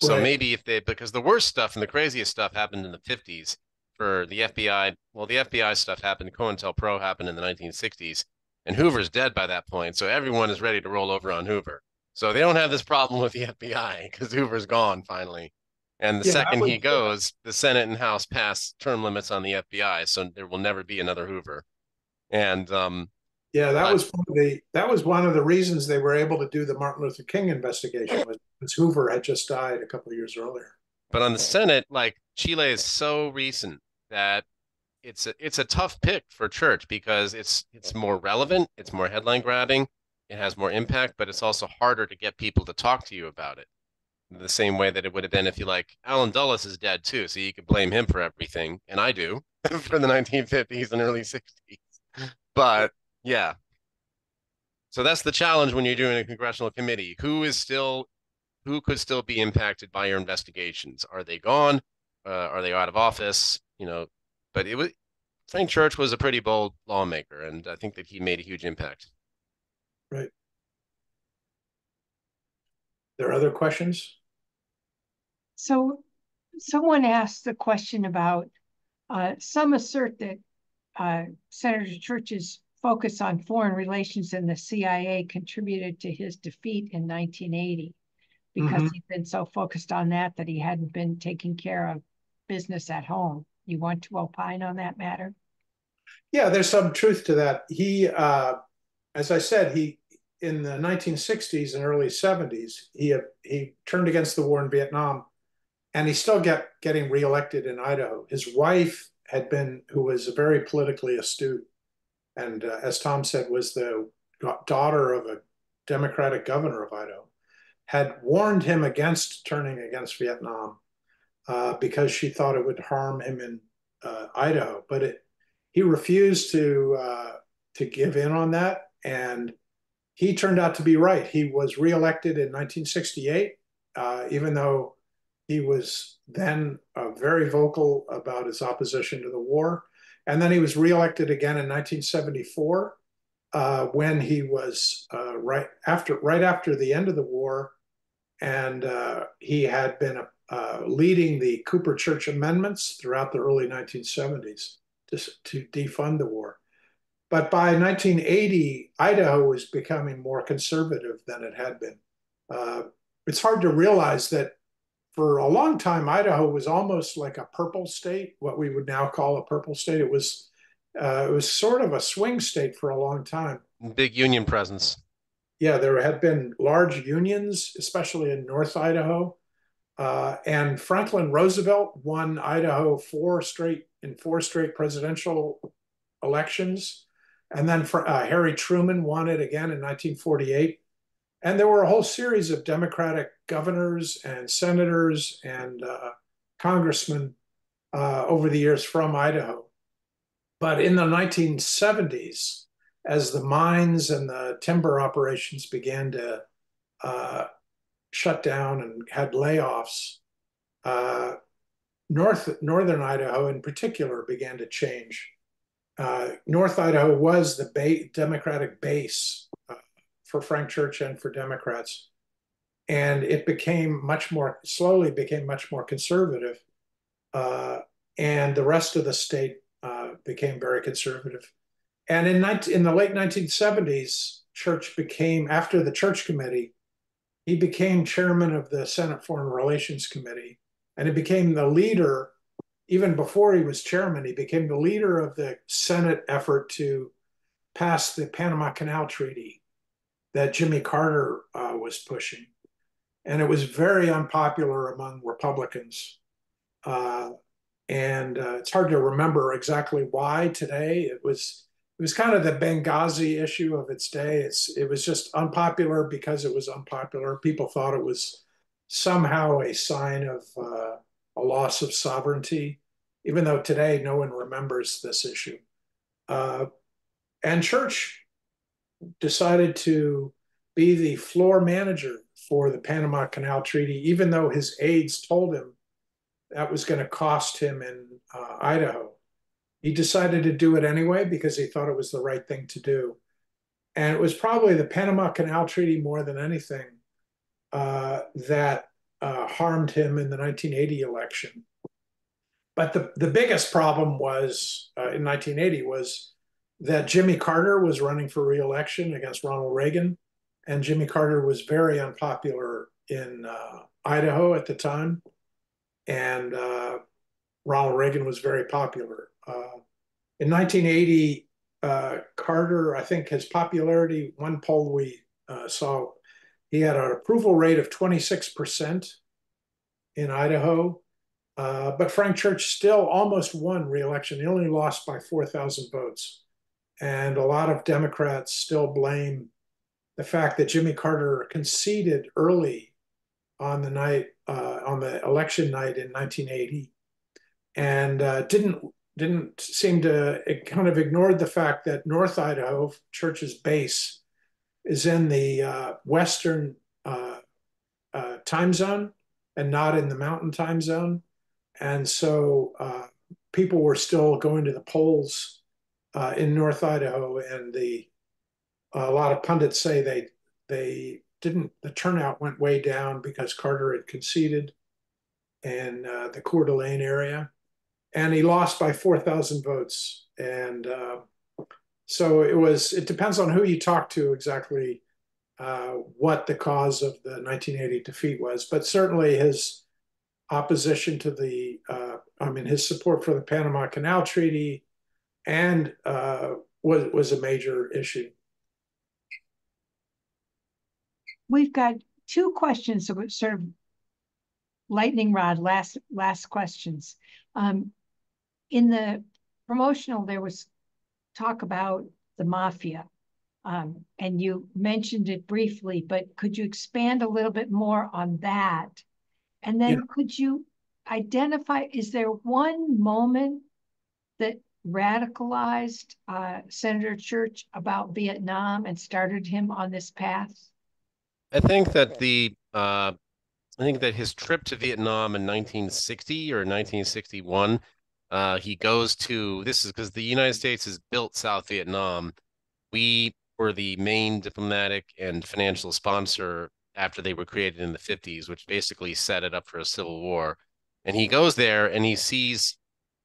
So maybe if they, because the worst stuff and the craziest stuff happened in the 50s for the FBI. Well, the FBI stuff happened. COINTELPRO happened in the 1960s, and Hoover's dead by that point. So everyone is ready to roll over on Hoover. So they don't have this problem with the FBI because Hoover's gone finally. And the second he goes, the Senate and House pass term limits on the FBI. So there will never be another Hoover. And that was one of the reasons they were able to do the Martin Luther King investigation, was because Hoover had just died a couple of years earlier. But on the Senate, like, Chile is so recent that it's a tough pick for Church, because it's more relevant, it's more headline grabbing, it has more impact, but it's also harder to get people to talk to you about it. The same way that it would have been if you, like, Alan Dulles is dead too, so you could blame him for everything, and I do for the 1950s and early 60s. But yeah, so that's the challenge when you're doing a congressional committee. Who could still be impacted by your investigations? Are they gone? Are they out of office? You know, but it was, Frank Church was a pretty bold lawmaker, and I think that he made a huge impact. Right. There are other questions? So someone asked the question about some assert that Senator Church's focus on foreign relations and the CIA contributed to his defeat in 1980, because he'd been so focused on that that he hadn't been taking care of business at home. You want to opine on that matter? Yeah, there's some truth to that. He, as I said, he, in the 1960s and early 70s, he turned against the war in Vietnam, and he's still getting reelected in Idaho. His wife had been, who was very politically astute, and as Tom said, was the daughter of a Democratic governor of Idaho, had warned him against turning against Vietnam because she thought it would harm him in Idaho. But he refused to give in on that, and he turned out to be right. He was reelected in 1968, even though he was then very vocal about his opposition to the war. And then he was reelected again in 1974 when he was right after the end of the war. And he had been leading the Cooper Church amendments throughout the early 1970s to defund the war. But by 1980, Idaho was becoming more conservative than it had been. It's hard to realize that for a long time, Idaho was almost like a purple state, what we would now call a purple state. It was sort of a swing state for a long time. Big union presence. Yeah, there had been large unions, especially in North Idaho. And Franklin Roosevelt won Idaho in four straight presidential elections. And then Harry Truman won it again in 1948. And there were a whole series of Democratic governors and senators and congressmen over the years from Idaho. But in the 1970s, as the mines and the timber operations began to shut down and had layoffs, northern Idaho in particular began to change. North Idaho was the Democratic base for Frank Church and for Democrats. And it became slowly became much more conservative. And the rest of the state became very conservative. And in the late 1970s, Church became, after the Church Committee, he became chairman of the Senate Foreign Relations Committee. And he became the leader, even before he was chairman, he became the leader of the Senate effort to passed the Panama Canal Treaty that Jimmy Carter was pushing. And it was very unpopular among Republicans. It's hard to remember exactly why today. It was kind of the Benghazi issue of its day. It was just unpopular because it was unpopular. People thought it was somehow a sign of a loss of sovereignty, even though today no one remembers this issue. And Church decided to be the floor manager for the Panama Canal Treaty, even though his aides told him that was going to cost him in Idaho. He decided to do it anyway because he thought it was the right thing to do. And it was probably the Panama Canal Treaty more than anything that harmed him in the 1980 election. But the biggest problem was in 1980 was that Jimmy Carter was running for re-election against Ronald Reagan. And Jimmy Carter was very unpopular in Idaho at the time. And Ronald Reagan was very popular. In 1980, Carter, I think his popularity, one poll we saw, he had an approval rate of 26% in Idaho. But Frank Church still almost won re-election. He only lost by 4,000 votes. And a lot of Democrats still blame the fact that Jimmy Carter conceded early on the night, on the election night in 1980, and didn't seem to, it kind of ignored the fact that North Idaho, Church's base, is in the Western time zone and not in the Mountain time zone. And so people were still going to the polls in North Idaho, and a lot of pundits say the turnout went way down because Carter had conceded in the Coeur d'Alene area, and he lost by 4,000 votes. And so it depends on who you talk to exactly what the cause of the 1980 defeat was, but certainly his opposition to the, his support for the Panama Canal Treaty and was a major issue. We've got two questions, so sort of lightning rod, last questions. In the promotional, there was talk about the mafia, and you mentioned it briefly, but could you expand a little bit more on that? And then could you identify, is there one moment that radicalized Senator Church about Vietnam and started him on this path? I think that his trip to Vietnam in 1960 or 1961, he goes to, this is because the United States has built South Vietnam. We were the main diplomatic and financial sponsor after they were created in the 50s, which basically set it up for a civil war. And he goes there and he sees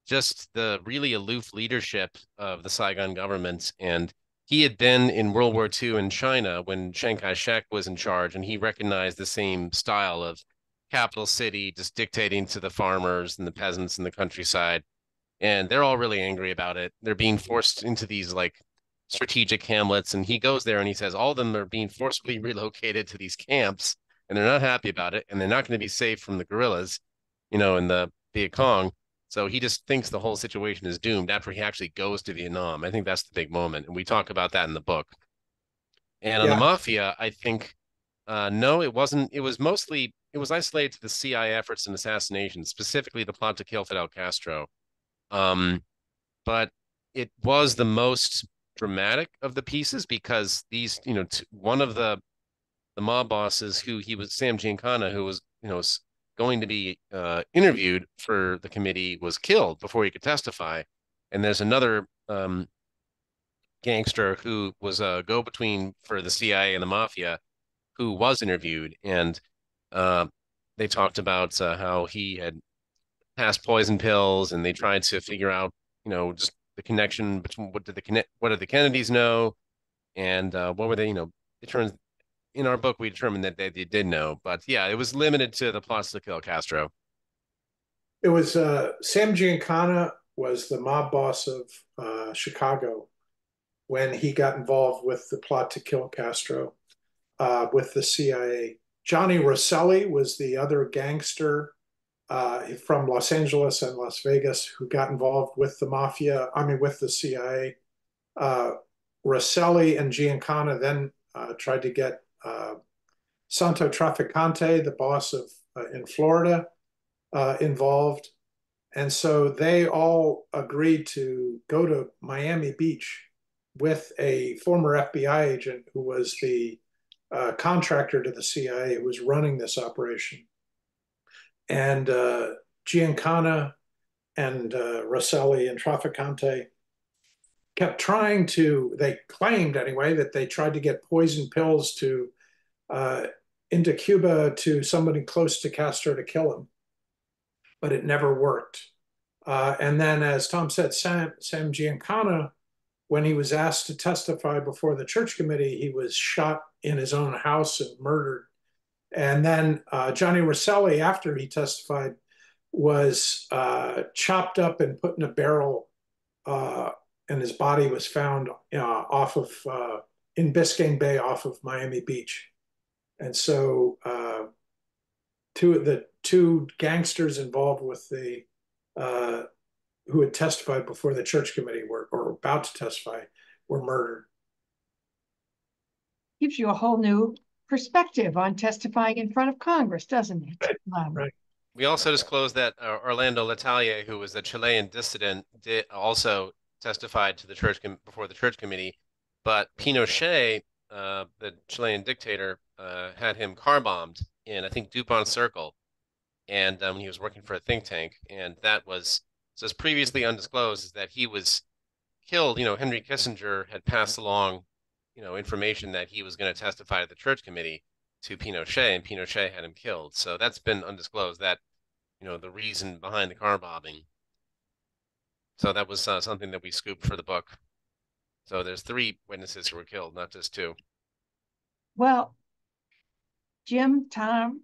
just the really aloof leadership of the Saigon government. And he had been in World War II in China when Chiang Kai-shek was in charge, and he recognized the same style of capital city, just dictating to the farmers and the peasants in the countryside. And they're all really angry about it. They're being forced into these like strategic hamlets. And he goes there and he says, all of them are being forcibly relocated to these camps, and they're not happy about it. And they're not going to be safe from the guerrillas, and the Viet Cong. So he just thinks the whole situation is doomed after he actually goes to Vietnam. I think that's the big moment. And we talk about that in the book. And on the mafia, I think, no, it wasn't. It was isolated to the CIA efforts and assassinations, specifically the plot to kill Fidel Castro. But it was the most dramatic of the pieces because these, one of the mob bosses who he was, Sam Giancana, who was, going to be interviewed for the committee was killed before he could testify. And there's another gangster who was a go-between for the CIA and the mafia who was interviewed. And they talked about how he had passed poison pills, and they tried to figure out, just the connection between what did the Kennedys know? And what were they, it turns, in our book, we determined that they did know, but yeah, it was limited to the plots to kill Castro. It was Sam Giancana was the mob boss of Chicago, when he got involved with the plot to kill Castro with the CIA. Johnny Rosselli was the other gangster from Los Angeles and Las Vegas who got involved with the mafia, with the CIA. Rosselli and Giancana then tried to get Santo Traficante, the boss of in Florida, involved. And so they all agreed to go to Miami Beach with a former FBI agent who was the contractor to the CIA, who was running this operation. And Giancana and Rosselli and Traficante kept trying to, they claimed anyway, that they tried to get poison pills to into Cuba to somebody close to Castro to kill him, but it never worked. And then, as Tom said, Sam Giancana, when he was asked to testify before the Church Committee, he was shot in his own house and murdered. And then Johnny Rosselli, after he testified, was chopped up and put in a barrel, and his body was found off of, in Biscayne Bay off of Miami Beach. And so the two gangsters involved with the, who had testified before the Church Committee were, or about to testify, were murdered. Gives you a whole new perspective on testifying in front of Congress, doesn't it? Right. Right. We also disclosed that Orlando Letelier, who was a Chilean dissident, did also testified to the church before the Church Committee, but Pinochet, the Chilean dictator, had him car-bombed in, I think, DuPont Circle, and he was working for a think tank, and that was, so it's previously undisclosed, is that he was killed. You know, Henry Kissinger had passed along, you know, information that he was going to testify to the Church Committee to Pinochet, and Pinochet had him killed. So that's been undisclosed, that, you know, the reason behind the car bombing. So that was something that we scooped for the book. So there's 3 witnesses who were killed, not just 2. Well, Jim, Tom,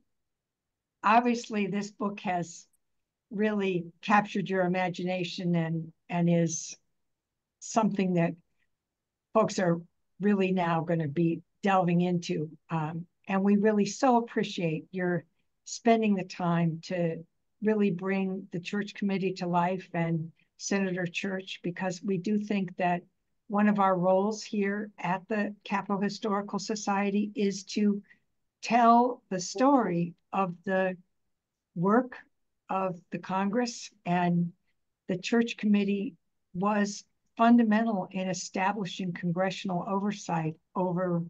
obviously this book has really captured your imagination and is something that folks are really now going to be delving into. And we really so appreciate your spending the time to really bring the Church Committee to life and Senator Church, because we do think that one of our roles here at the Capitol Historical Society is to tell the story of the work of the Congress, and the Church Committee was fundamental in establishing congressional oversight over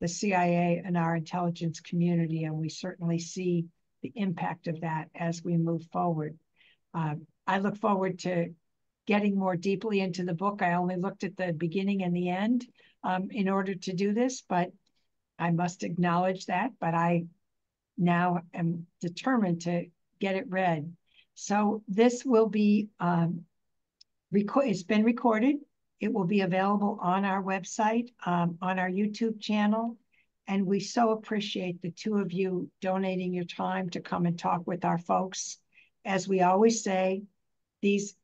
the CIA and our intelligence community, and we certainly see the impact of that as we move forward. I look forward to getting more deeply into the book. I only looked at the beginning and the end in order to do this, but I must acknowledge that, but I now am determined to get it read. So this will be, it's been recorded. It will be available on our website, on our YouTube channel. And we so appreciate the 2 of you donating your time to come and talk with our folks. As we always say, these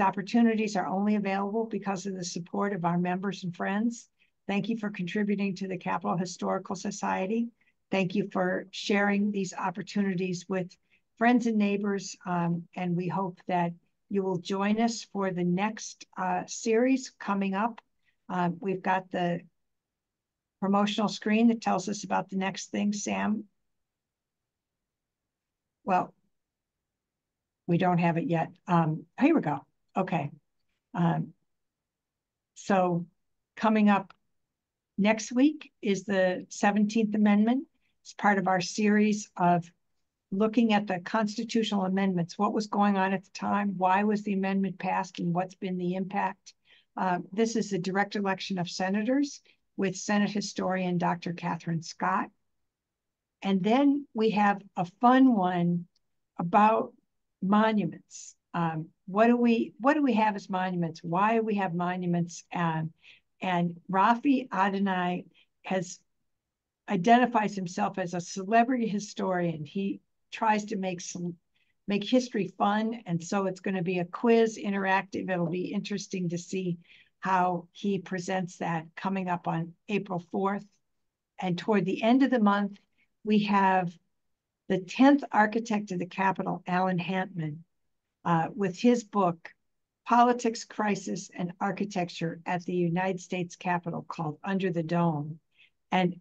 opportunities are only available because of the support of our members and friends. Thank you for contributing to the Capitol Historical Society. Thank you for sharing these opportunities with friends and neighbors. And we hope that you will join us for the next series coming up. We've got the promotional screen that tells us about the next thing, Sam. Well, we don't have it yet. Here we go. Okay. So coming up next week is the 17th Amendment. It's part of our series of looking at the constitutional amendments, what was going on at the time, why was the amendment passed, and what's been the impact. This is the direct election of senators with Senate historian Dr. Catherine Scott. And then we have a fun one about monuments. What do we have as monuments? Why do we have monuments? And Rafi Adonai identifies himself as a celebrity historian. He tries to make history fun, and so it's going to be a quiz, interactive. It'll be interesting to see how he presents that coming up on April 4th. And toward the end of the month, we have the 10th architect of the Capitol, Alan Hantman, with his book, Politics, Crisis, and Architecture at the United States Capitol, called Under the Dome. And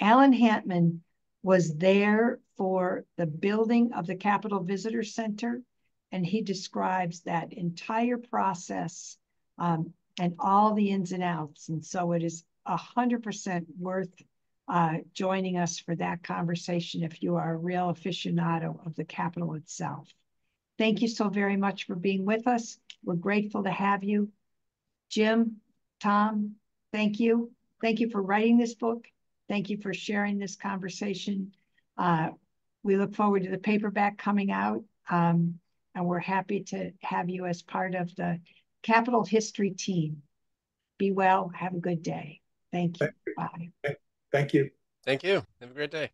Alan Hantman was there for the building of the Capitol Visitor Center, and he describes that entire process and all the ins and outs. And so it is 100% worth joining us for that conversation if you are a real aficionado of the Capitol itself. Thank you so very much for being with us. We're grateful to have you. Jim, Tom, thank you. Thank you for writing this book. Thank you for sharing this conversation. We look forward to the paperback coming out, and we're happy to have you as part of the Capitol History team. Be well, have a good day. Thank you. Bye. Thank you. Thank you. Have a great day.